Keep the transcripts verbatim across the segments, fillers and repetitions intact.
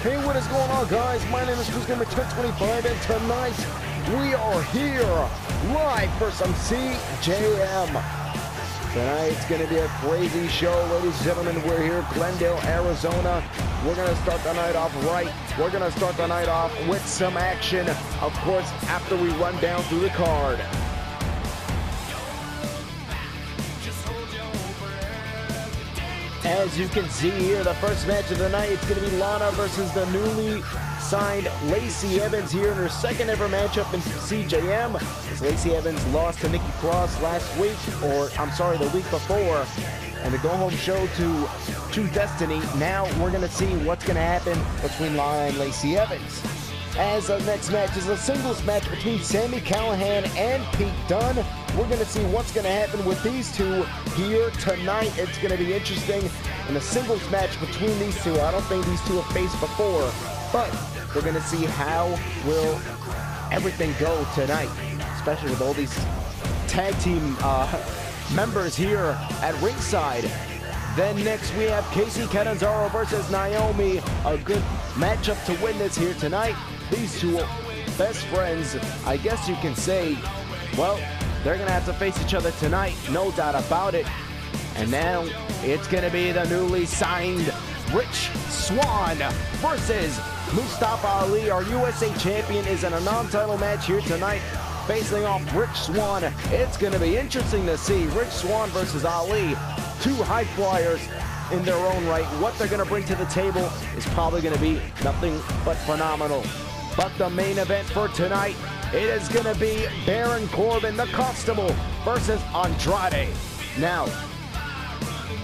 Hey, what is going on, guys? My name is CrisGamer ten twenty-five, and tonight we are here live for some C J M. Tonight's going to be a crazy show, ladies and gentlemen. We're here in Glendale, Arizona. We're going to start the night off right. We're going to start the night off with some action, of course, after we run down through the card. As you can see here, the first match of the night, it's going to be Lana versus the newly signed Lacey Evans here in her second ever matchup in C J M. As Lacey Evans lost to Nikki Cross last week, or I'm sorry, the week before, and the go-home show to True Destiny. Now we're going to see what's going to happen between Lana and Lacey Evans. As the next match is a singles match between Sami Callihan and Pete Dunne. We're going to see what's going to happen with these two here tonight. It's going to be interesting. And a singles match between these two. I don't think these two have faced before. But we're going to see how will everything go tonight. Especially with all these tag team uh, members here at ringside. Then next we have Casey Catanzaro versus Naomi. A good matchup to witness here tonight. These two best friends, I guess you can say, well, they're going to have to face each other tonight, no doubt about it. And now it's going to be the newly signed Rich Swann versus Mustafa Ali. Our U S A champion is in a non-title match here tonight, facing off Rich Swann. It's going to be interesting to see Rich Swann versus Ali, two high flyers in their own right. What they're going to bring to the table is probably going to be nothing but phenomenal. But the main event for tonight, it is going to be Baron Corbin, the Constable, versus Andrade. Now,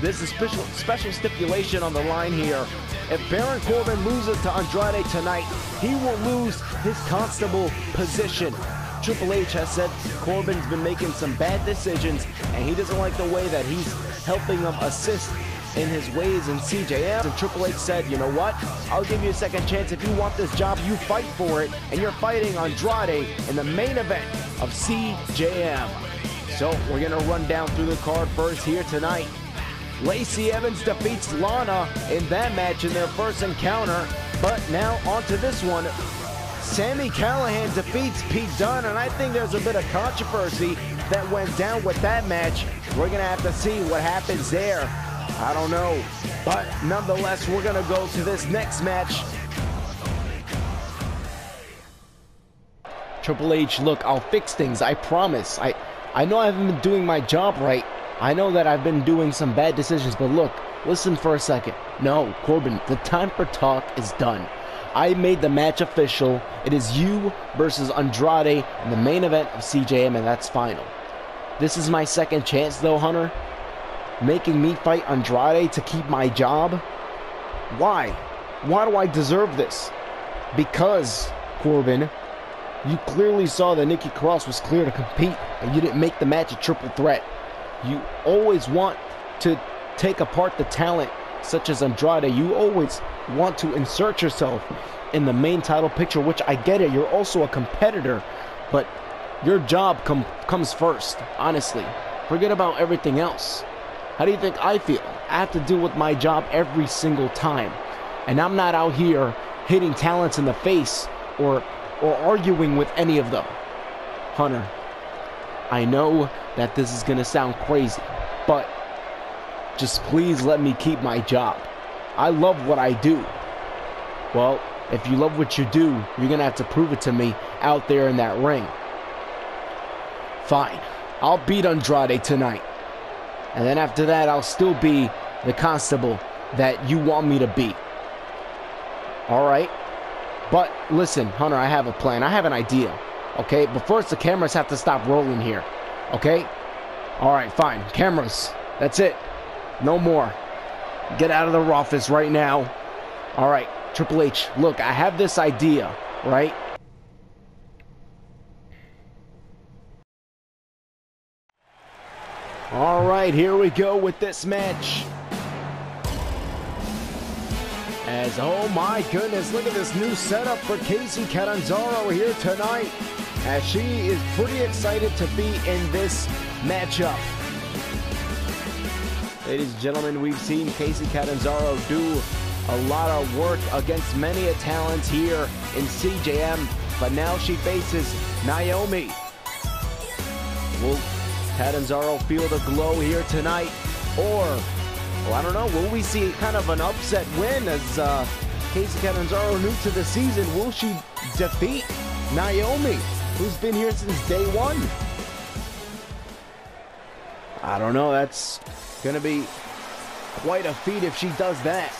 this is special, special stipulation on the line here. If Baron Corbin loses to Andrade tonight, he will lose his Constable position. Triple H has said Corbin's been making some bad decisions, and he doesn't like the way that he's helping him assist in his ways in C J M. And Triple H said, you know what? I'll give you a second chance. If you want this job, you fight for it. And you're fighting Andrade in the main event of C J M. So we're going to run down through the card first here tonight. Lacey Evans defeats Lana in that match in their first encounter. But now onto this one. Sami Callihan defeats Pete Dunne, and I think there's a bit of controversy that went down with that match. We're going to have to see what happens there. I don't know, but nonetheless, we're going to go to this next match. Triple H, look, I'll fix things, I promise. I, I know I haven't been doing my job right. I know that I've been doing some bad decisions, but look, listen for a second. No, Corbin, the time for talk is done. I made the match official. It is you versus Andrade in the main event of C J M, and that's final. This is my second chance, though, Hunter. Making me fight Andrade to keep my job? Why? Why do I deserve this? Because, Corbin, you clearly saw that Nikki Cross was clear to compete, and you didn't make the match a triple threat. You always want to take apart the talent such as Andrade. You always want to insert yourself in the main title picture, which I get it. You're also a competitor, but your job com comes first, honestly. Forget about everything else. How do you think I feel? I have to deal with my job every single time. And I'm not out here hitting talents in the face or, or arguing with any of them. Hunter, I know that this is going to sound crazy, but just please let me keep my job. I love what I do. Well, if you love what you do, you're going to have to prove it to me out there in that ring. Fine. I'll beat Andrade tonight. And then after that, I'll still be the Constable that you want me to be. All right. But listen, Hunter, I have a plan. I have an idea. Okay? But first, the cameras have to stop rolling here. Okay? All right, fine. Cameras. That's it. No more. Get out of the office right now. All right. Triple H, look, I have this idea, right? All right, here we go with this match. As, oh my goodness, look at this new setup for Casey Catanzaro here tonight, as she is pretty excited to be in this matchup. Ladies and gentlemen, we've seen Casey Catanzaro do A lot of work against many a talent here in C J M, but now she faces Naomi. Will Catanzaro feel the glow here tonight? Or, well, I don't know, will we see kind of an upset win as uh, Casey Catanzaro, new to the season? Will she defeat Naomi, who's been here since day one? I don't know. That's going to be quite a feat if she does that.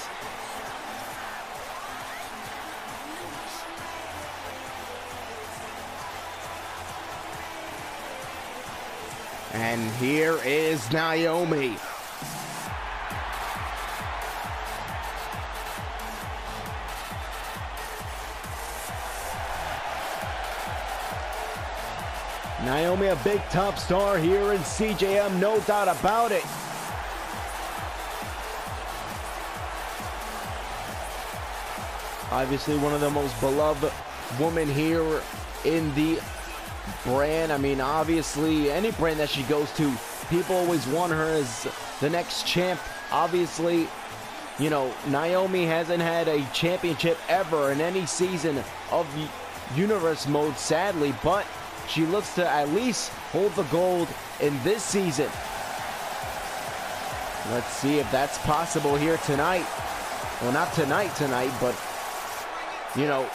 And here is Naomi. Naomi, a big top star here in C J M, no doubt about it. Obviously one of the most beloved women here in the brand. I mean, obviously any brand that she goes to, people always want her as the next champ. Obviously, you know, Naomi hasn't had a championship ever in any season of Universe Mode, sadly, but she looks to at least hold the gold in this season. Let's see if that's possible here tonight. Well, not tonight tonight, but you know,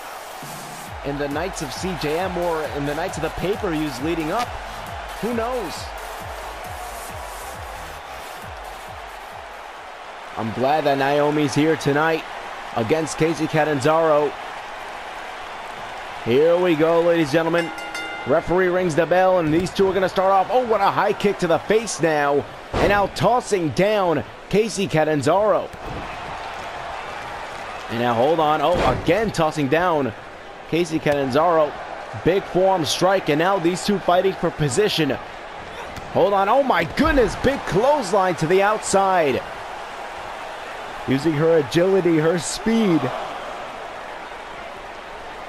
in the nights of C J M or in the nights of the pay-per-views leading up, who knows? I'm glad that Naomi's here tonight against Casey Catanzaro. Here we go, ladies and gentlemen. Referee rings the bell, and these two are going to start off. Oh, what a high kick to the face now. And now tossing down Casey Catanzaro. And now hold on. Oh, again tossing down Casey Catanzaro. Big forearm strike, and now these two fighting for position. Hold on. Oh, my goodness. Big clothesline to the outside. Using her agility, her speed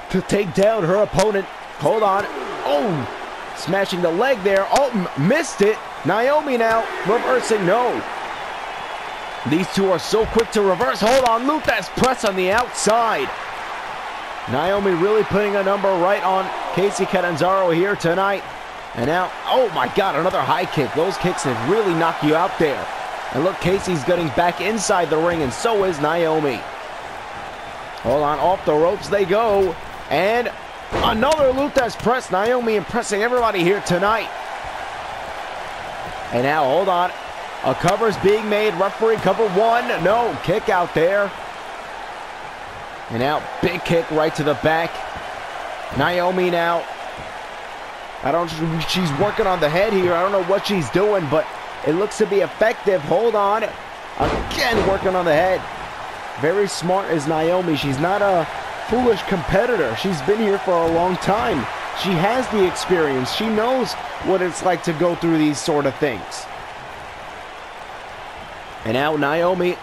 to take down her opponent. Hold on. Oh, smashing the leg there. Oh, missed it. Naomi now reversing. No. These two are so quick to reverse. Hold on. Luta's press on the outside. Naomi really putting a number right on Casey Catanzaro here tonight. And now, oh my God, another high kick. Those kicks have really knocked you out there. And look, Casey's getting back inside the ring, and so is Naomi. Hold on. Off the ropes they go. And another Luta's press. Naomi impressing everybody here tonight. And now, hold on. A cover is being made. Referee cover one. No, kick out there. And now, big kick right to the back. Naomi now. I don't, she's working on the head here. I don't know what she's doing, but it looks to be effective. Hold on. Again, working on the head. Very smart is Naomi. She's not a foolish competitor. She's been here for a long time. She has the experience. She knows what it's like to go through these sort of things. And now Naomi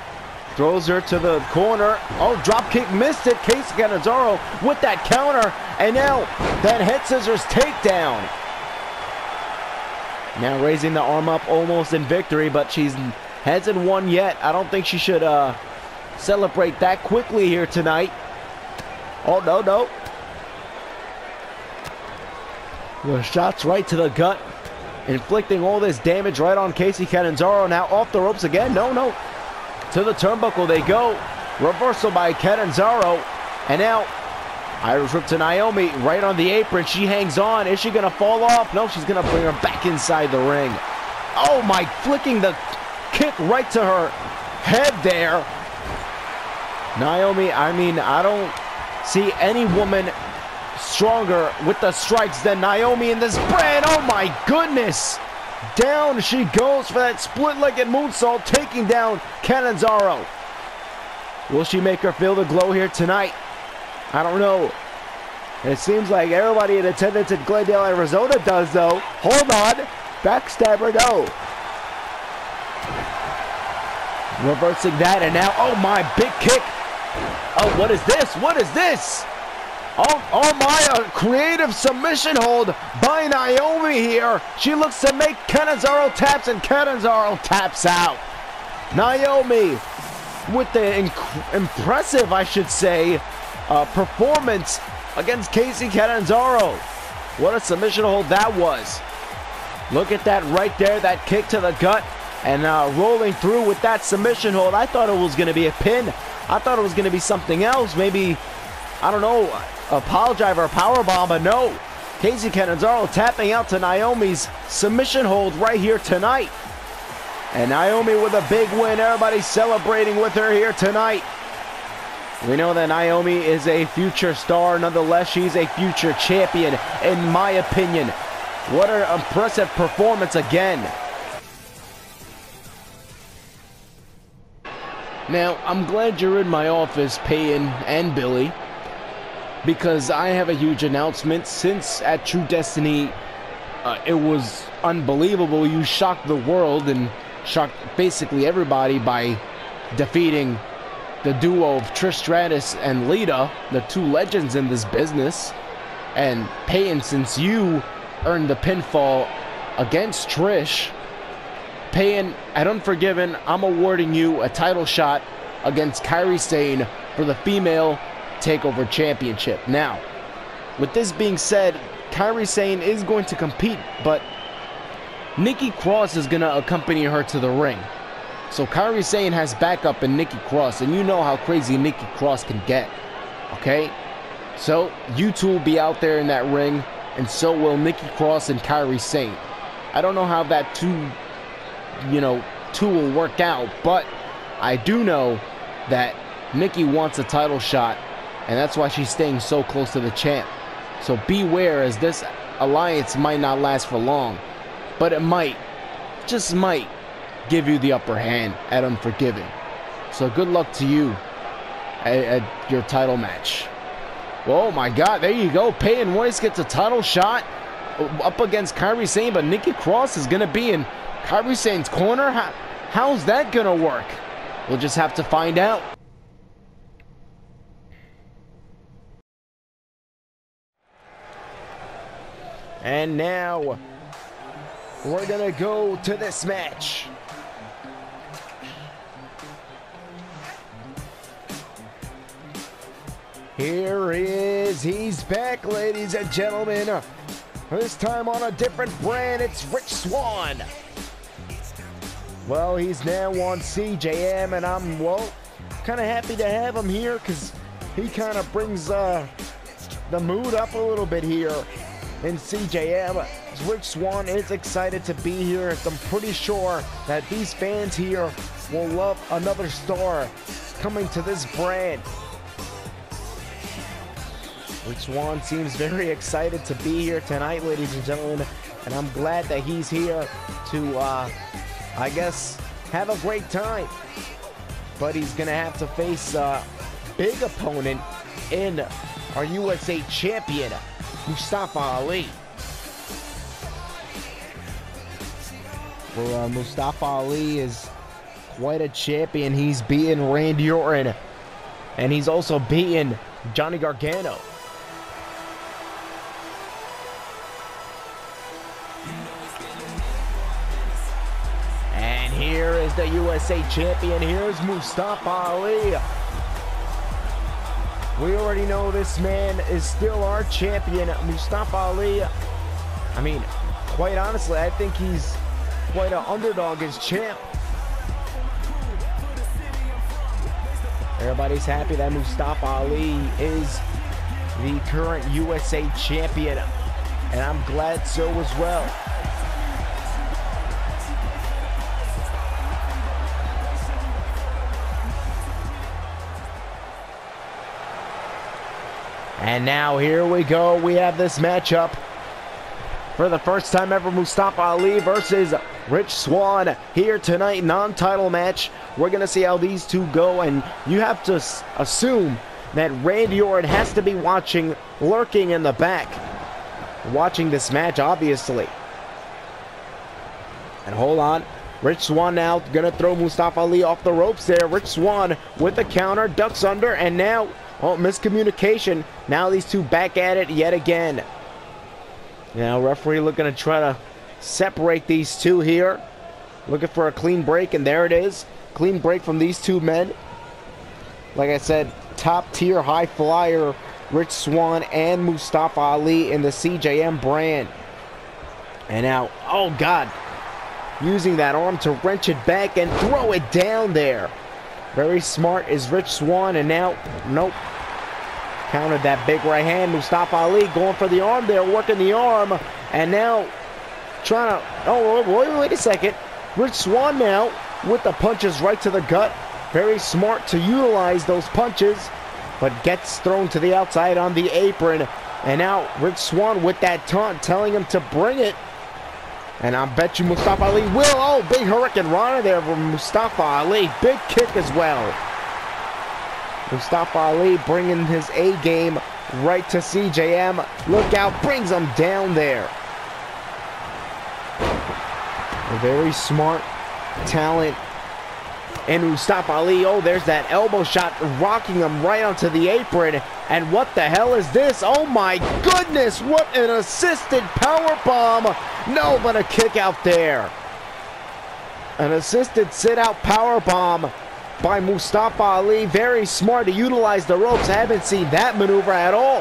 throws her to the corner. Oh, drop kick, missed it. Casey Catanzaro with that counter, and now that head scissors takedown. Now raising the arm up almost in victory, but she's hasn't won yet. I don't think she should uh, celebrate that quickly here tonight. Oh, no, no. The shots right to the gut. Inflicting all this damage right on Casey Catanzaro. Now off the ropes again. No, no. To the turnbuckle they go. Reversal by Catanzaro. And now Irish whip to Naomi right on the apron. She hangs on. Is she going to fall off? No, she's going to bring her back inside the ring. Oh, my. Flicking the kick right to her head there. Naomi, I mean, I don't see any woman stronger with the strikes than Naomi in this brand. Oh my goodness. Down she goes for that split-legged moonsault, taking down Catanzaro. Will she make her feel the glow here tonight? I don't know. It seems like everybody in attendance in Glendale, Arizona does though. Hold on. Backstabber, no. Reversing that, and now, oh my, big kick. Oh, what is this? What is this? Oh, oh my, a creative submission hold by Naomi here. She looks to make Catanzaro taps, and Catanzaro taps out. Naomi with the inc impressive, I should say, uh, performance against Casey Catanzaro. What a submission hold that was. Look at that right there, that kick to the gut, and uh, rolling through with that submission hold. I thought it was going to be a pin. I thought it was going to be something else. Maybe, I don't know, a pile driver, a power bomb, but no. Casey Catanzaro tapping out to Naomi's submission hold right here tonight. And Naomi with a big win. Everybody's celebrating with her here tonight. We know that Naomi is a future star. Nonetheless, she's a future champion, in my opinion. What an impressive performance again. Now, I'm glad you're in my office, Peyton and Billy, because I have a huge announcement. Since at True Destiny, uh, it was unbelievable. You shocked the world and shocked basically everybody by defeating the duo of Trish Stratus and Lita, the two legends in this business. And Peyton, since you earned the pinfall against Trish, Peyton, at Unforgiven, I'm awarding you a title shot against Kairi Sane for the Female Takeover Championship. Now, with this being said, Kairi Sane is going to compete, but Nikki Cross is going to accompany her to the ring. So Kairi Sane has backup in Nikki Cross, and you know how crazy Nikki Cross can get, okay? So you two will be out there in that ring, and so will Nikki Cross and Kairi Sane. I don't know how that two, you know, two will work out, but I do know that Nikki wants a title shot, and that's why she's staying so close to the champ. So beware, as this alliance might not last for long, but it might, just might, give you the upper hand at Unforgiven. So good luck to you at, at your title match. Oh my God, there you go. Peyton Royce gets a title shot up against Kairi Sane, but Nikki Cross is going to be in Kairi Sane's corner. How, how's that going to work? We'll just have to find out. And now we're going to go to this match. Here he is, he's back, ladies and gentlemen. This time on a different brand, it's Rich Swann. Well, he's now on C J M, and I'm, well, kind of happy to have him here because he kind of brings uh, the mood up a little bit here in C J M. Rich Swann is excited to be here. I'm pretty sure that these fans here will love another star coming to this brand. Rich Swann seems very excited to be here tonight, ladies and gentlemen, and I'm glad that he's here to, uh, I guess, have a great time. But he's going to have to face a uh, big opponent in our U S A champion, Mustafa Ali. Well, uh, Mustafa Ali is quite a champion. He's beaten Randy Orton, and he's also beaten Johnny Gargano. Here is the U S A champion. Here's Mustafa Ali. We already know this man is still our champion, Mustafa Ali. I mean, quite honestly, I think he's quite an underdog as champ. Everybody's happy that Mustafa Ali is the current U S A champion, and I'm glad so as well. And now here we go, we have this matchup for the first time ever, Mustafa Ali versus Rich Swann here tonight, non-title match. We're gonna see how these two go, and you have to assume that Randy Orton has to be watching, lurking in the back, watching this match obviously. And hold on, Rich Swann now gonna throw Mustafa Ali off the ropes there. Rich Swann with the counter, ducks under, and now, oh, miscommunication. Now these two back at it yet again. Now referee looking to try to separate these two here. Looking for a clean break, and there it is. Clean break from these two men. Like I said, top tier high flyer Rich Swann and Mustafa Ali in the C J M brand. And now, oh God, using that arm to wrench it back and throw it down there. Very smart is Rich Swann, and now, nope. Countered that big right hand. Mustafa Ali going for the arm there, working the arm, and now trying to, oh, wait, wait a second. Rich Swann now with the punches right to the gut. Very smart to utilize those punches, but gets thrown to the outside on the apron. And now Rich Swann with that taunt, telling him to bring it. And I bet you Mustafa Ali will. Oh, big Hurricane Rana there from Mustafa Ali. Big kick as well. Mustafa Ali bringing his A game right to C J M. Look out, brings him down there. A very smart talent. And Mustafa Ali, oh, there's that elbow shot, rocking him right onto the apron. And what the hell is this? Oh my goodness, what an assisted power bomb! No, but a kick out there. An assisted sit-out power bomb by Mustafa Ali. Very smart to utilize the ropes. I haven't seen that maneuver at all.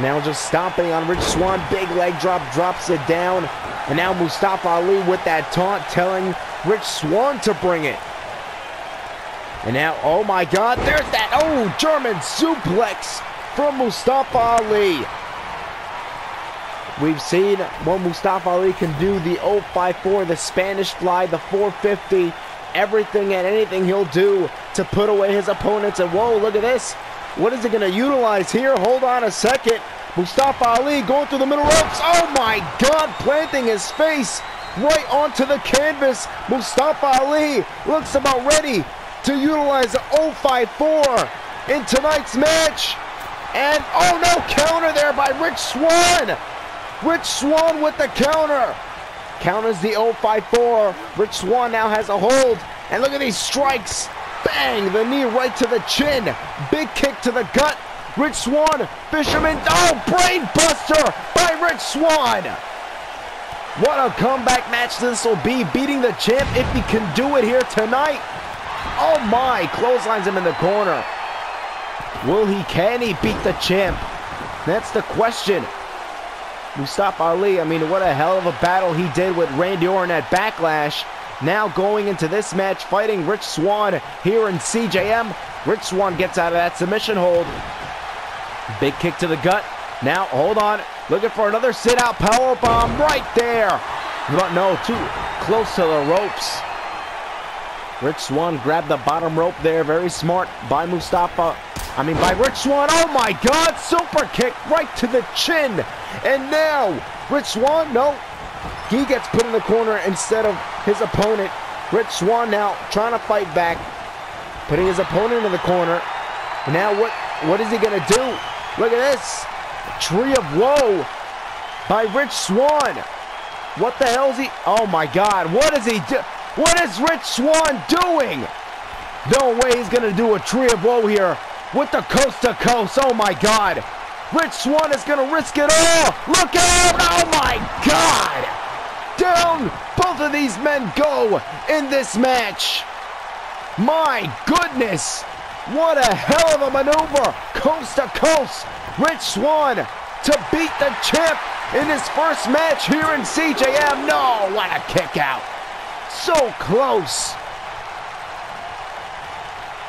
Now just stomping on Rich Swann. Big leg drop, drops it down. And now Mustafa Ali with that taunt, telling Rich Swann to bring it. And now, oh my God, there's that, oh, German suplex from Mustafa Ali. We've seen what Mustafa Ali can do, the oh five four, the Spanish fly, the four fifty, everything and anything he'll do to put away his opponents. And whoa, look at this. What is he gonna utilize here? Hold on a second. Mustafa Ali going through the middle ropes. Oh my God, planting his face right onto the canvas. Mustafa Ali looks about ready to utilize the oh five four in tonight's match. And oh no, counter there by Rich Swann. Rich Swann with the counter. Counters the oh five four. Rich Swann now has a hold. And look at these strikes. Bang, the knee right to the chin. Big kick to the gut. Rich Swann, fisherman. Oh, brain buster by Rich Swann. What a comeback match this will be, beating the champ if he can do it here tonight. Oh my, clotheslines him in the corner. Will he, can he beat the champ? That's the question. Mustafa Ali, I mean, what a hell of a battle he did with Randy Orton at Backlash. Now going into this match, fighting Rich Swann here in C J M. Rich Swann gets out of that submission hold. Big kick to the gut. Now, hold on. Looking for another sit-out powerbomb right there. No, too close to the ropes. Rich Swann grabbed the bottom rope there. Very smart by Mustafa. I mean, by Rich Swann. Oh, my God. Super kick right to the chin. And now, Rich Swann, no. He gets put in the corner instead of his opponent. Rich Swann now trying to fight back. Putting his opponent in the corner. And now, what, what is he going to do? Look at this. Tree of woe by Rich Swann. What the hell is he? Oh, my God. What is he doing? What is Rich Swann doing? No way he's going to do a tree of woe here with the coast to coast. Oh, my God. Rich Swann is going to risk it all. Look out. Oh, my God. Down both of these men go in this match. My goodness. What a hell of a maneuver. Coast to coast. Rich Swann to beat the champ in his first match here in C J M. No, what a kick out. So close.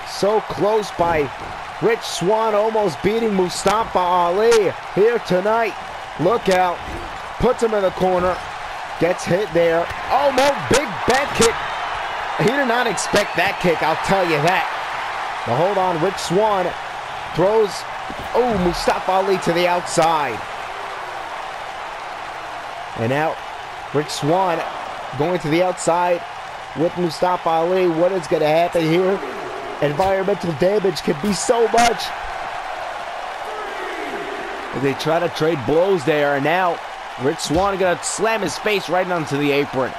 So close by Rich Swann, almost beating Mustafa Ali here tonight. Look out. Puts him in the corner. Gets hit there. Oh, no. Big back kick. He did not expect that kick, I'll tell you that. Now hold on. Rich Swann throws, oh, Mustafa Ali to the outside. And now Rich Swann going to the outside with Mustafa Ali. What is going to happen here? Environmental damage could be so much. They try to trade blows there, and now Rich Swann going to slam his face right onto the apron.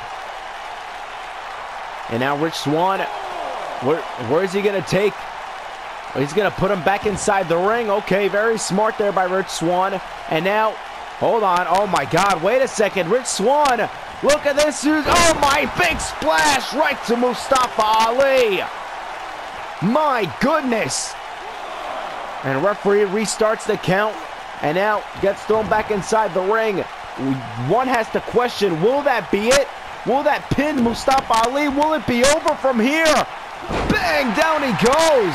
And now Rich Swann, where, where is he going to take? He's going to put him back inside the ring. Okay, very smart there by Rich Swann. And now, hold on. Oh, my God. Wait a second. Rich Swann. Look at this. Oh, my big splash right to Mustafa Ali. My goodness! And referee restarts the count and now gets thrown back inside the ring. One has to question, will that be it? Will that pin Mustafa Ali? Will it be over from here? Bang! Down he goes!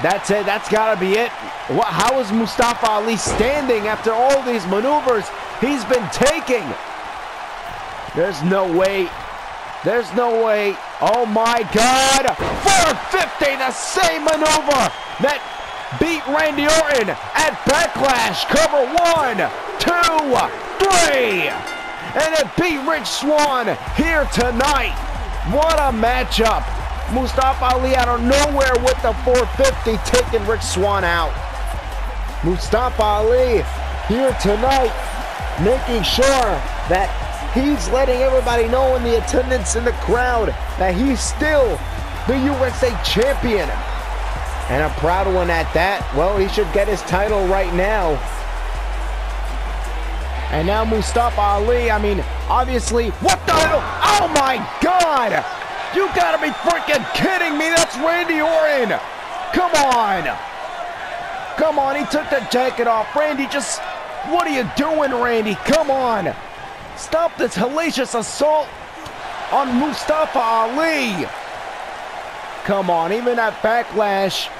That's it. That's got to be it. What, how is Mustafa Ali standing after all these maneuvers he's been taking? There's no way. There's no way. Oh, my God. four fifty, the same maneuver that beat Randy Orton at Backlash. Cover one, two, three. And it beat Rich Swann here tonight. What a matchup. Mustafa Ali out of nowhere with the four fifty, taking Rich Swann out. Mustafa Ali here tonight, making sure that he's letting everybody know in the attendance in the crowd that he's still the U S A champion. And a proud one at that. Well, he should get his title right now. And now Mustafa Ali, I mean, obviously, what the hell? Oh my God! You gotta be freaking kidding me. That's Randy Orton. Come on. Come on, he took the jacket off. Randy, just, what are you doing, Randy? Come on. Stop this hellacious assault on Mustafa Ali. Come on, even at Backlash,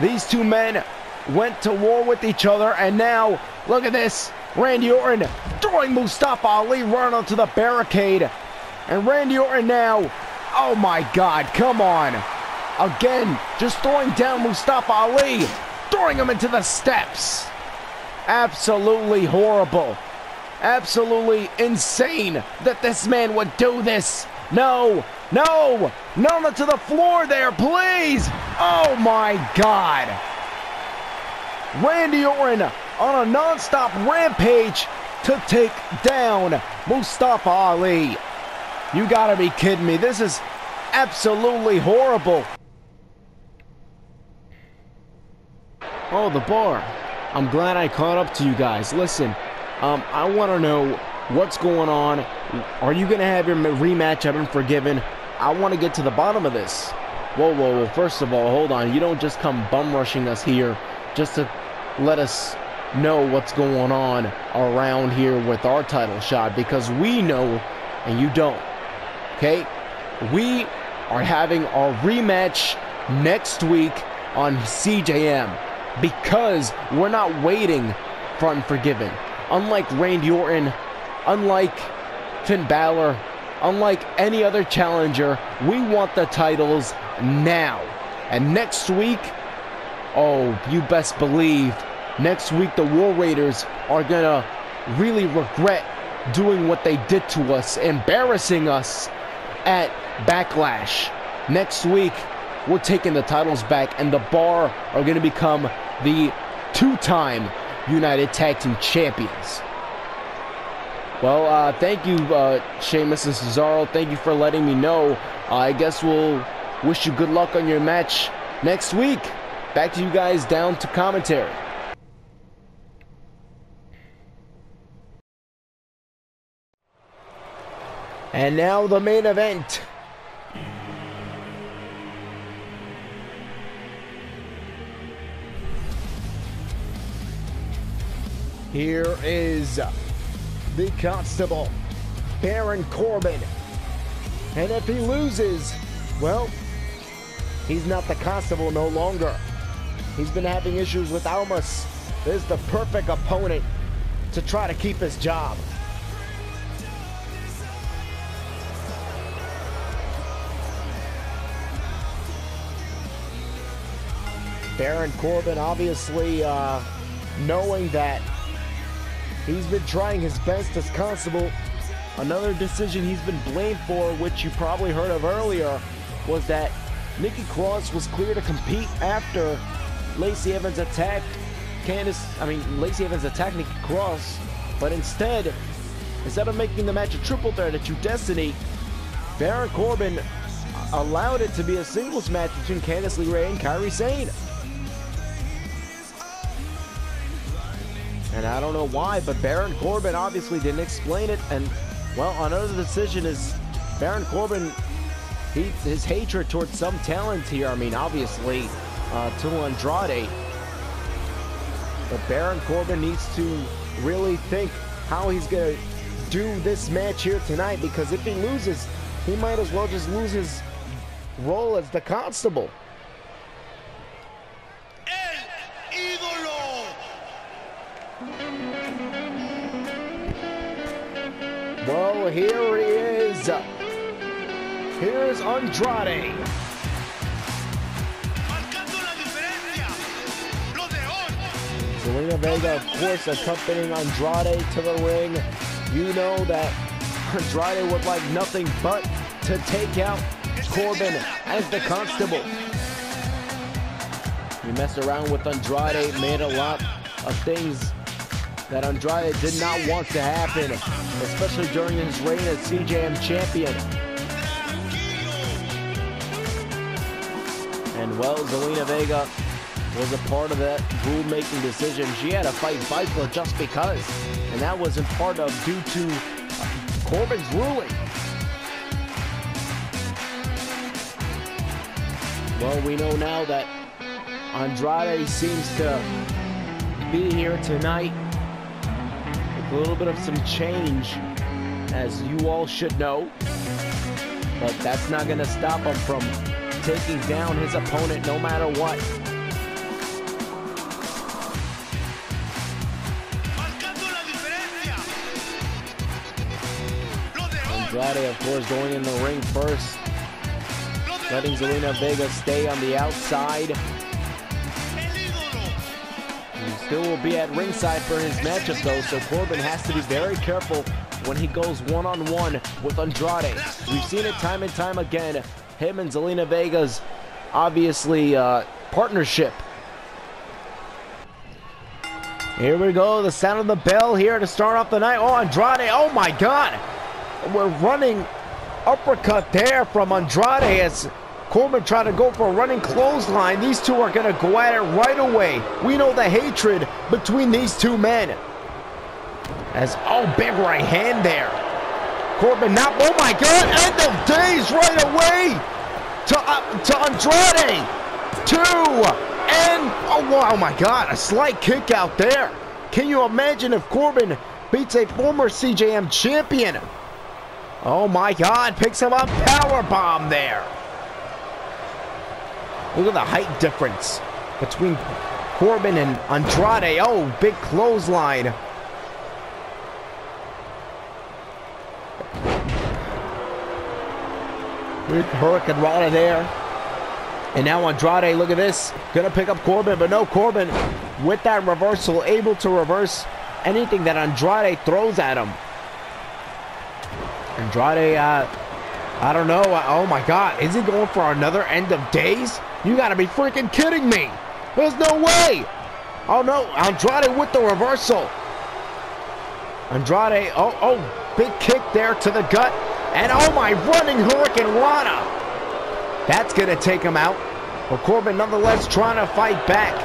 these two men went to war with each other, and now, look at this. Randy Orton throwing Mustafa Ali right onto the barricade. And Randy Orton now, oh my God, come on. Again, just throwing down Mustafa Ali, throwing him into the steps. Absolutely horrible. Absolutely insane that this man would do this. No, no, no, to the floor there, please. Oh my God. Randy Orton on a non-stop rampage to take down Mustafa Ali. You gotta be kidding me. This is absolutely horrible. Oh, the bar. I'm glad I caught up to you guys. Listen, um, I want to know what's going on. Are you going to have your rematch at Unforgiven? I want to get to the bottom of this. Whoa, whoa, whoa. First of all, hold on. You don't just come bum-rushing us here just to let us know what's going on around here with our title shot, because we know and you don't. Okay, we are having our rematch next week on C J M because we're not waiting for Unforgiven. Unlike Randy Orton, unlike Finn Balor, unlike any other challenger, we want the titles now. And next week, oh, you best believe, next week the War Raiders are gonna really regret doing what they did to us, embarrassing us at Backlash. Next week, we're taking the titles back, and the Bar are going to become the two-time United Tag Team Champions. Well, uh, thank you, uh, Sheamus and Cesaro. Thank you for letting me know. Uh, I guess we'll wish you good luck on your match next week. Back to you guys, down to commentary. And now the main event. Here is the Constable, Baron Corbin. And if he loses, well, he's not the Constable no longer. He's been having issues with Almas. This is the perfect opponent to try to keep his job. Baron Corbin, obviously uh, knowing that he's been trying his best as Constable. Another decision he's been blamed for, which you probably heard of earlier, was that Nikki Cross was clear to compete after Lacey Evans attacked Candice, I mean, Lacey Evans attacked Nikki Cross, but instead, instead of making the match a triple threat at True Destiny, Baron Corbin allowed it to be a singles match between Candice LeRae and Kairi Sane. And I don't know why, but Baron Corbin obviously didn't explain it. And, well, another decision is Baron Corbin he, his hatred towards some talents here. I mean, obviously, uh, to Andrade. But Baron Corbin needs to really think how he's going to do this match here tonight, because if he loses, he might as well just lose his role as the constable. Well, here he is. Here's Andrade. Zelina Vega, of course, accompanying Andrade to the ring. You know that Andrade would like nothing but to take out Corbin as the constable. You mess around with Andrade, made a lot of things that Andrade did not want to happen, especially during his reign as C J M champion. And well, Zelina Vega was a part of that rule-making decision. She had to fight Vyper just because, and that wasn't part of due to Corbin's ruling. Well, we know now that Andrade seems to be here tonight. A little bit of some change, as you all should know, but that's not going to stop him from taking down his opponent no matter what. Andrade, of course, going in the ring first, letting Zelina Vega stay on the outside. Still will be at ringside for his matchup, though, so Corbin has to be very careful when he goes one-on-one with Andrade. We've seen it time and time again, him and Zelina Vega's, obviously, uh, partnership. Here we go, the sound of the bell here to start off the night. Oh, Andrade, oh my God! We're running uppercut there from Andrade as Corbin tried to go for a running clothesline. These two are going to go at it right away. We know the hatred between these two men. As, oh, big right hand there. Corbin not, oh my God, end of days right away to, uh, to Andrade. Two, and, oh, oh my God, a slight kick out there. Can you imagine if Corbin beats a former C J M champion? Oh my God, picks him up, powerbomb there. Look at the height difference between Corbin and Andrade. Oh, big clothesline. Big hurricane rana there. And now Andrade, look at this. Gonna pick up Corbin, but no, Corbin with that reversal, able to reverse anything that Andrade throws at him. Andrade, uh, I don't know. Oh my God, is he going for another end of days? You gotta be freaking kidding me. There's no way. Oh no, Andrade with the reversal. Andrade, oh, oh, big kick there to the gut. And oh my, running Hurricane Rana. That's gonna take him out. But Corbin nonetheless trying to fight back.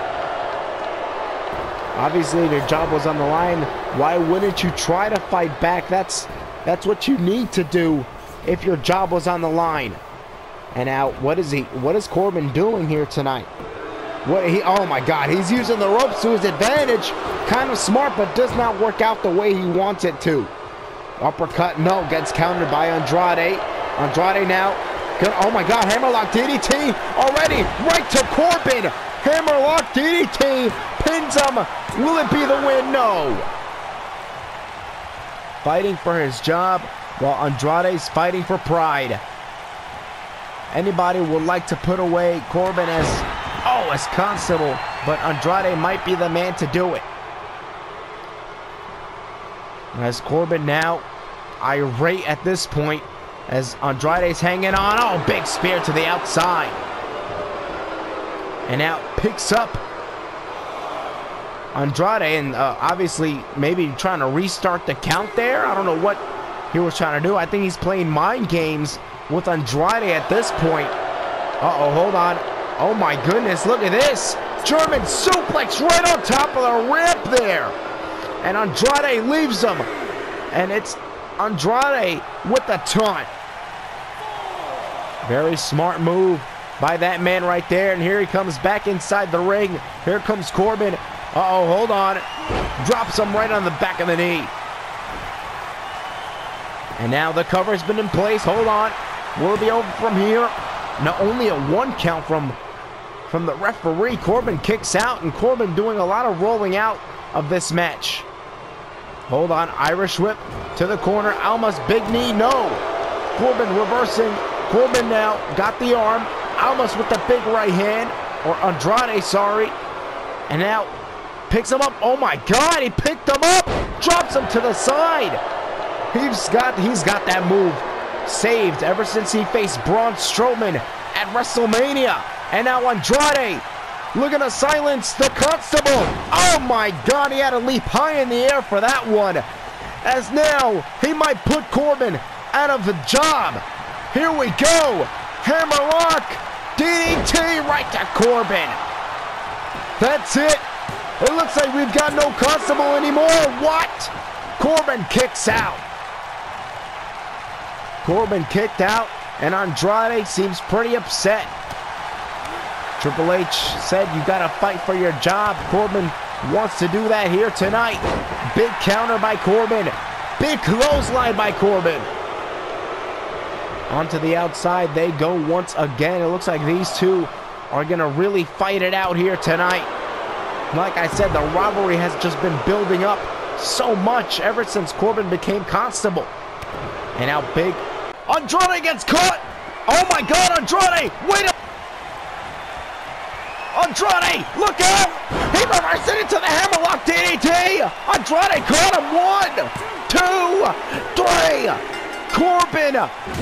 Obviously their job was on the line. Why wouldn't you try to fight back? That's, that's what you need to do if your job was on the line. And now, what is he? What is Corbin doing here tonight? What he? Oh my God, he's using the ropes to his advantage. Kind of smart, but does not work out the way he wants it to. Uppercut, no, gets countered by Andrade. Andrade now, good. Oh my God, hammerlock D D T already, right to Corbin. Hammerlock D D T pins him. Will it be the win? No. Fighting for his job, while Andrade's fighting for pride. Anybody would like to put away Corbin as, oh, as constable, but Andrade might be the man to do it. As Corbin now irate at this point, as Andrade's hanging on. Oh, big spear to the outside. And now picks up Andrade, and uh, obviously maybe trying to restart the count there. I don't know what he was trying to do. I think he's playing mind games with Andrade at this point. Uh-oh, hold on. Oh my goodness, look at this. German suplex right on top of the ramp there. And Andrade leaves him. And it's Andrade with a taunt. Very smart move by that man right there. And here he comes back inside the ring. Here comes Corbin. Uh-oh, hold on. Drops him right on the back of the knee. And now the cover's been in place. Hold on. Will it be over from here? Now only a one count from, from the referee. Corbin kicks out, and Corbin doing a lot of rolling out of this match. Hold on. Irish whip to the corner. Alma's big knee. No. Corbin reversing. Corbin now got the arm. Alma's with the big right hand. Or Andrade, sorry. And now picks him up. Oh my God, he picked him up. Drops him to the side. He's got, he's got that move saved ever since he faced Braun Strowman at WrestleMania. And now Andrade looking to silence the Constable. Oh my God, he had to leap high in the air for that one. As now he might put Corbin out of the job. Here we go. Hammerlock. D D T right to Corbin. That's it. It looks like we've got no Constable anymore. What? Corbin kicks out. Corbin kicked out, and Andrade seems pretty upset. Triple H said you gotta fight for your job. Corbin wants to do that here tonight. Big counter by Corbin. Big clothesline by Corbin. Onto the outside they go once again. It looks like these two are gonna really fight it out here tonight. Like I said, the rivalry has just been building up so much ever since Corbin became Constable. And now big Andrade gets caught. Oh my God, Andrade, wait up. Andrade, look out! He reversed it into the hammerlock D D T! Andrade caught him! One, two, three! Corbin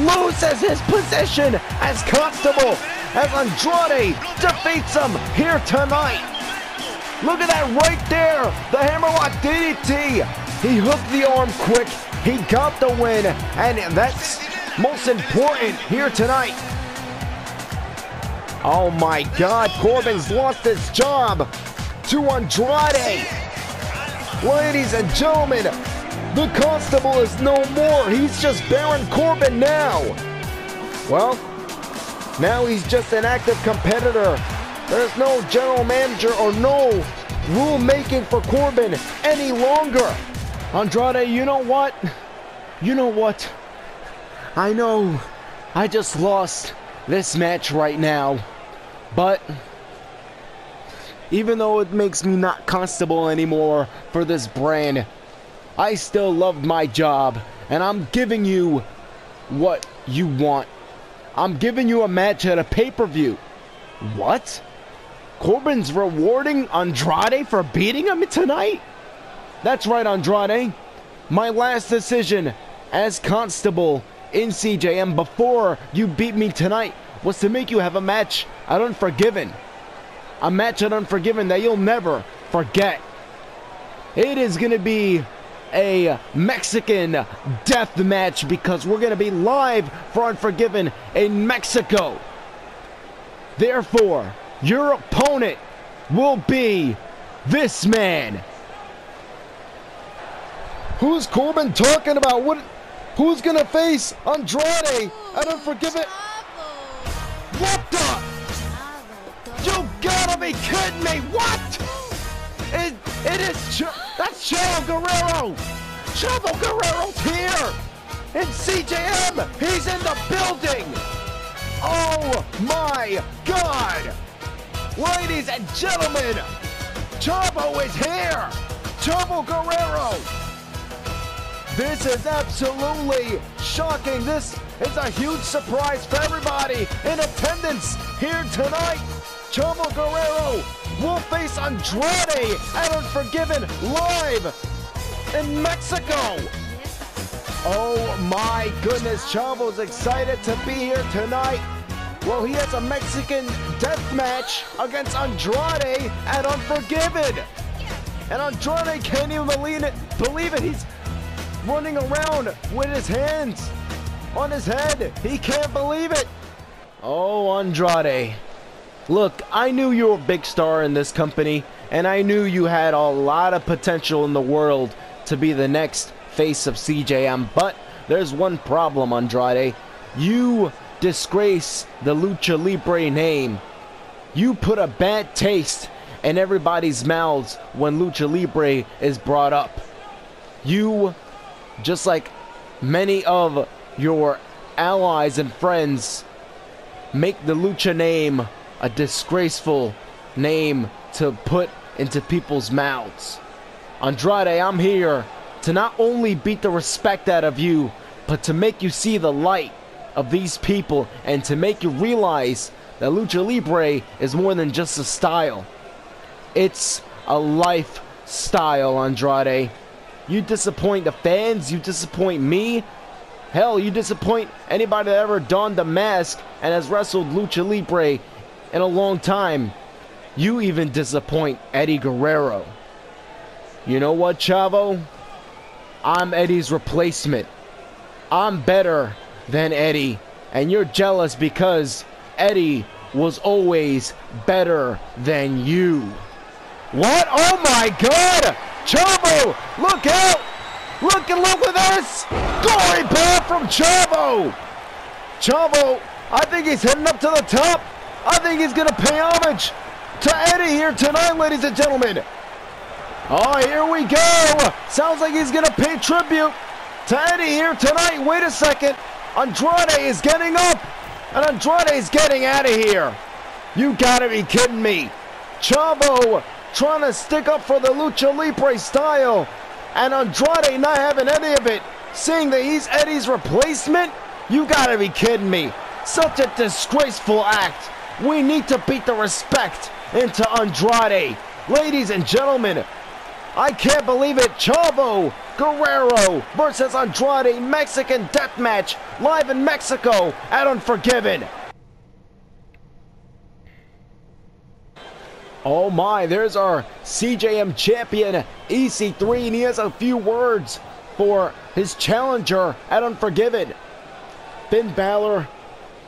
loses his position as Constable as Andrade defeats him here tonight! Look at that right there! The hammerlock D D T! He hooked the arm quick, he got the win, and that's most important here tonight. Oh my God, Corbin's lost his job to Andrade. Ladies and gentlemen, the Constable is no more. He's just Baron Corbin now. Well, now he's just an active competitor. There's no general manager or no rule making for Corbin any longer. Andrade, you know what? You know what? I know I just lost this match right now, but even though it makes me not Constable anymore for this brand, I still loved my job, and I'm giving you what you want. I'm giving you a match at a pay-per-view. What? Corbin's rewarding Andrade for beating him tonight? That's right, Andrade. My last decision as Constable in C J M before you beat me tonight was to make you have a match at Unforgiven. A match at Unforgiven that you'll never forget. It is going to be a Mexican death match because we're going to be live for Unforgiven in Mexico. Therefore, your opponent will be this man. Who's Corbin talking about? What? Who's gonna face Andrade at Unforgiven? What the? You gotta be kidding me! What? It, it is. Ch that's Chavo Guerrero. Chavo Guerrero's here in C J M. He's in the building. Oh my God! Ladies and gentlemen, Chavo is here. Chavo Guerrero. This is absolutely shocking. This is a huge surprise for everybody in attendance here tonight. Chavo Guerrero will face Andrade at Unforgiven live in Mexico. Oh my goodness, Chavo's excited to be here tonight. Well, he has a Mexican death match against Andrade at Unforgiven. And Andrade can't even believe it. He's running around with his hands on his head. He can't believe it. Oh, Andrade. Look, I knew you were a big star in this company, and I knew you had a lot of potential in the world to be the next face of C J M, but there's one problem, Andrade. You disgrace the Lucha Libre name. You put a bad taste in everybody's mouths when Lucha Libre is brought up. You, just like many of your allies and friends, make the Lucha name a disgraceful name to put into people's mouths. Andrade, I'm here to not only beat the respect out of you, but to make you see the light of these people and to make you realize that Lucha Libre is more than just a style. It's a lifestyle, Andrade. You disappoint the fans, you disappoint me. Hell, you disappoint anybody that ever donned the mask and has wrestled Lucha Libre in a long time. You even disappoint Eddie Guerrero. You know what, Chavo? I'm Eddie's replacement. I'm better than Eddie. And you're jealous because Eddie was always better than you. What? Oh my God! Chavo, look out! Look and look with us! Glory path from Chavo! Chavo, I think he's heading up to the top. I think he's going to pay homage to Eddie here tonight, ladies and gentlemen. Oh, here we go. Sounds like he's going to pay tribute to Eddie here tonight. Wait a second. Andrade is getting up, and Andrade is getting out of here. You got to be kidding me. Chavo trying to stick up for the Lucha Libre style, and Andrade not having any of it, seeing that he's Eddie's replacement? You gotta be kidding me. Such a disgraceful act. We need to beat the respect into Andrade. Ladies and gentlemen, I can't believe it. Chavo Guerrero versus Andrade, Mexican deathmatch, live in Mexico at Unforgiven. Oh my, there's our C J M champion, E C three, and he has a few words for his challenger at Unforgiven. Finn Balor,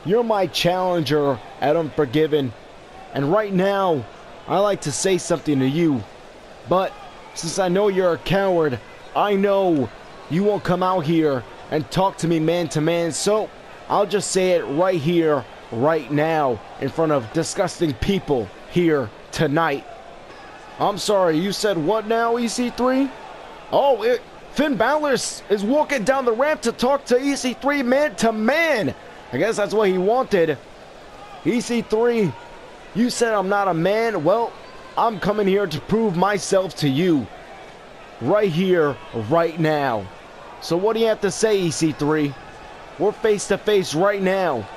you're my challenger at Unforgiven, and right now, I like to say something to you, but since I know you're a coward, I know you won't come out here and talk to me man to man, so I'll just say it right here, right now, in front of disgusting people here tonight. I'm sorry, you said what now, E C three? Oh, it, Finn Balor is walking down the ramp to talk to E C three man to man. I guess that's what he wanted. E C three, you said I'm not a man. Well, I'm coming here to prove myself to you. Right here, right now. So what do you have to say, E C three? We're face to face right now.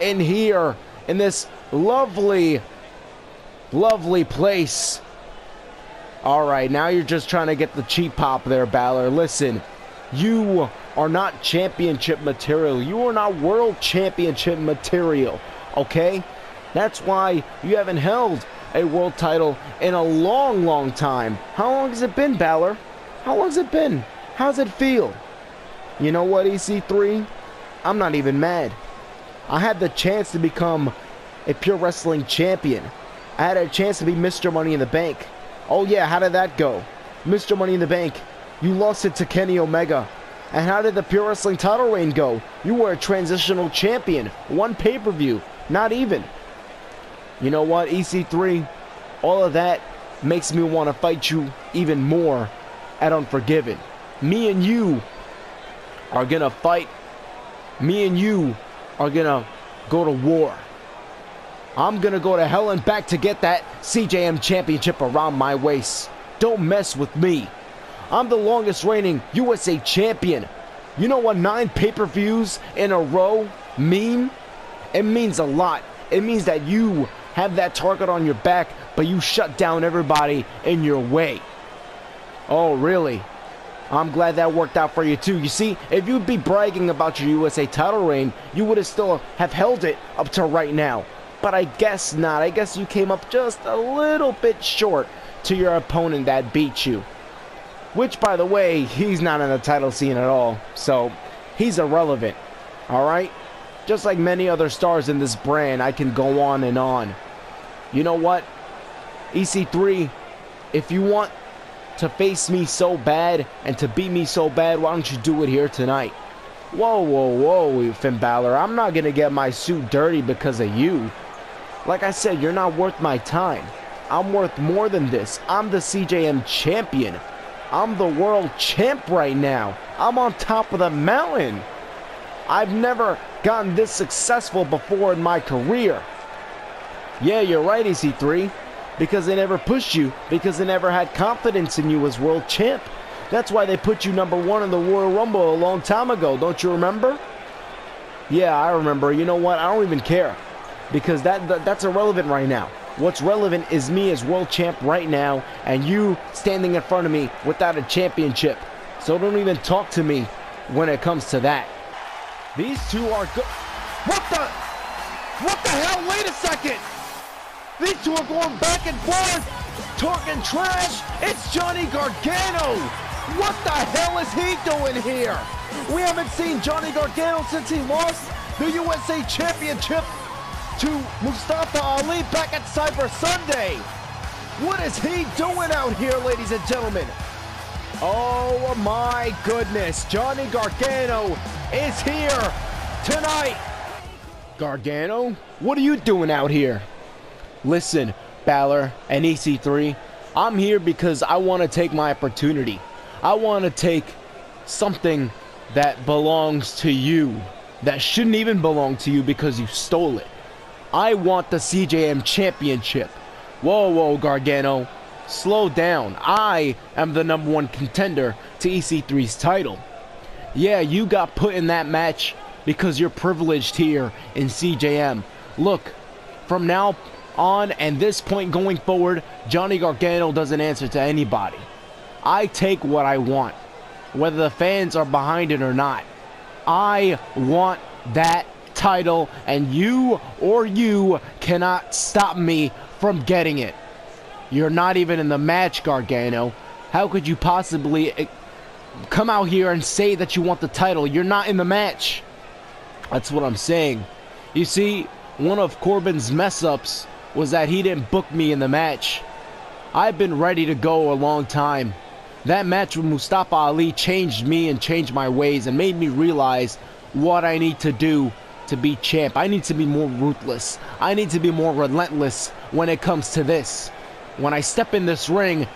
In here, in this lovely Lovely place. Alright, now you're just trying to get the cheap pop there, Balor. Listen, you are not championship material. You are not world championship material, okay? That's why you haven't held a world title in a long, long time. How long has it been, Balor? How long has it been? How's it feel? You know what, E C three? I'm not even mad. I had the chance to become a pure wrestling champion. I had a chance to be Mister Money in the Bank. Oh yeah, how did that go? Mister Money in the Bank, you lost it to Kenny Omega. And how did the Pure Wrestling title reign go? You were a transitional champion. One pay-per-view. Not even. You know what, E C three? All of that makes me want to fight you even more at Unforgiven. Me and you are going to fight. Me and you are going to go to war. I'm going to go to hell and back to get that C J M championship around my waist. Don't mess with me. I'm the longest reigning U S A champion. You know what nine pay-per-views in a row mean? It means a lot. It means that you have that target on your back, but you shut down everybody in your way. Oh, really? I'm glad that worked out for you too. You see, if you'd be bragging about your U S A title reign, you would have still have held it up to right now. But I guess not. I guess you came up just a little bit short to your opponent that beat you. Which, by the way, he's not in the title scene at all. So, he's irrelevant. Alright? Just like many other stars in this brand, I can go on and on. You know what? E C three, if you want to face me so bad and to beat me so bad, why don't you do it here tonight? Whoa, whoa, whoa, Finn Balor. I'm not going to get my suit dirty because of you. Like I said, you're not worth my time. I'm worth more than this. I'm the C J M champion. I'm the world champ right now. I'm on top of the mountain. I've never gotten this successful before in my career. Yeah, you're right, E C three. Because they never pushed you. Because they never had confidence in you as world champ. That's why they put you number one in the Royal Rumble a long time ago. Don't you remember? Yeah, I remember. You know what? I don't even care. Because that, that that's irrelevant right now. What's relevant is me as world champ right now. And you standing in front of me without a championship. So don't even talk to me when it comes to that. These two are go- What the? What the hell? Wait a second! These two are going back and forth, talking trash. It's Johnny Gargano. What the hell is he doing here? We haven't seen Johnny Gargano since he lost the U S A Championship to Mustafa Ali back at Cyber Sunday. What is he doing out here, ladies and gentlemen? Oh my goodness, Johnny Gargano is here tonight. Gargano, what are you doing out here? Listen, Balor and E C three, I'm here because I want to take my opportunity. I want to take something that belongs to you, that shouldn't even belong to you because you stole it. I want the C J M championship. Whoa, whoa, Gargano, slow down. I am the number one contender to E C three's title. Yeah, you got put in that match because you're privileged here in C J M. Look, from now on and this point going forward, Johnny Gargano doesn't answer to anybody. I take what I want, whether the fans are behind it or not. I want that title, and you or you cannot stop me from getting it. You're not even in the match, Gargano. How could you possibly come out here and say that you want the title? You're not in the match. That's what I'm saying. You see, one of Corbin's mess-ups was that he didn't book me in the match. I've been ready to go a long time. That match with Mustafa Ali changed me and changed my ways and made me realize what I need to do to be champ. I need to be more ruthless. I need to be more relentless when it comes to this. When I step in this ring,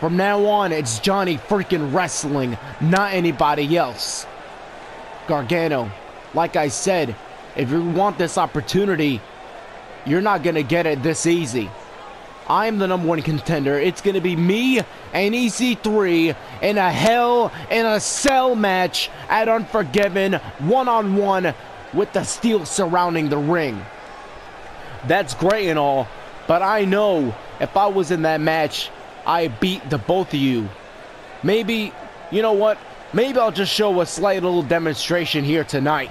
from now on, it's Johnny freaking wrestling, not anybody else. Gargano, like I said, if you want this opportunity, you're not going to get it this easy. I'm the number one contender. It's going to be me and E C three in a Hell in a Cell match at Unforgiven, one-on-one with the steel surrounding the ring. That's great and all, but I know if I was in that match, I beat the both of you. Maybe, you know what? Maybe I'll just show a slight little demonstration here tonight.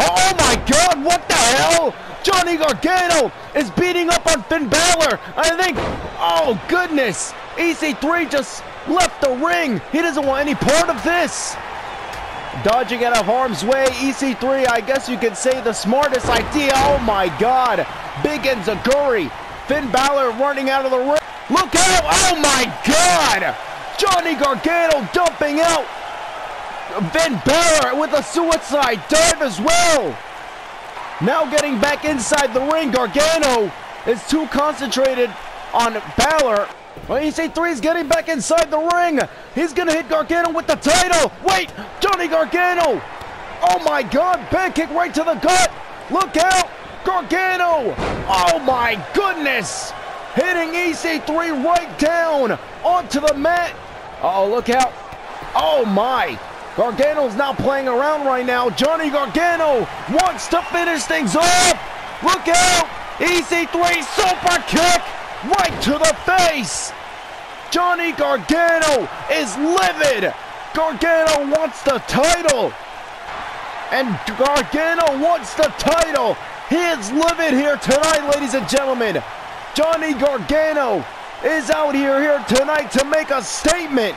Oh my God, what the hell? Johnny Gargano is beating up on Finn Balor. I think, oh goodness, E C three just left the ring. He doesn't want any part of this. Dodging out of harm's way, E C three, I guess you could say the smartest idea. Oh my God, Big and Zaguri. Finn Balor running out of the ring. Look out, oh my God. Johnny Gargano dumping out Finn Balor with a suicide dive as well. Now getting back inside the ring, Gargano is too concentrated on Balor. Well, E C three is getting back inside the ring. He's gonna hit Gargano with the title. Wait, Johnny Gargano. Oh my God, big kick right to the gut. Look out, Gargano. Oh my goodness. Hitting E C three right down onto the mat. Uh oh, look out. Oh my. Gargano's not playing around right now. Johnny Gargano wants to finish things off. Look out! E C three super kick right to the face. Johnny Gargano is livid. Gargano wants the title. And Gargano wants the title. He is livid here tonight, ladies and gentlemen. Johnny Gargano is out here, here tonight to make a statement.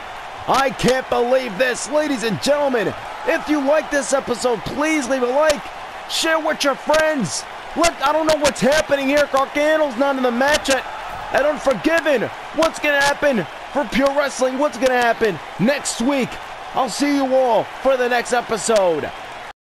I can't believe this, ladies and gentlemen. If you like this episode, please leave a like, share with your friends. Look, I don't know what's happening here. Gargano's not in the match at, at Unforgiven. What's gonna happen for Pure Wrestling? What's gonna happen next week? I'll see you all for the next episode.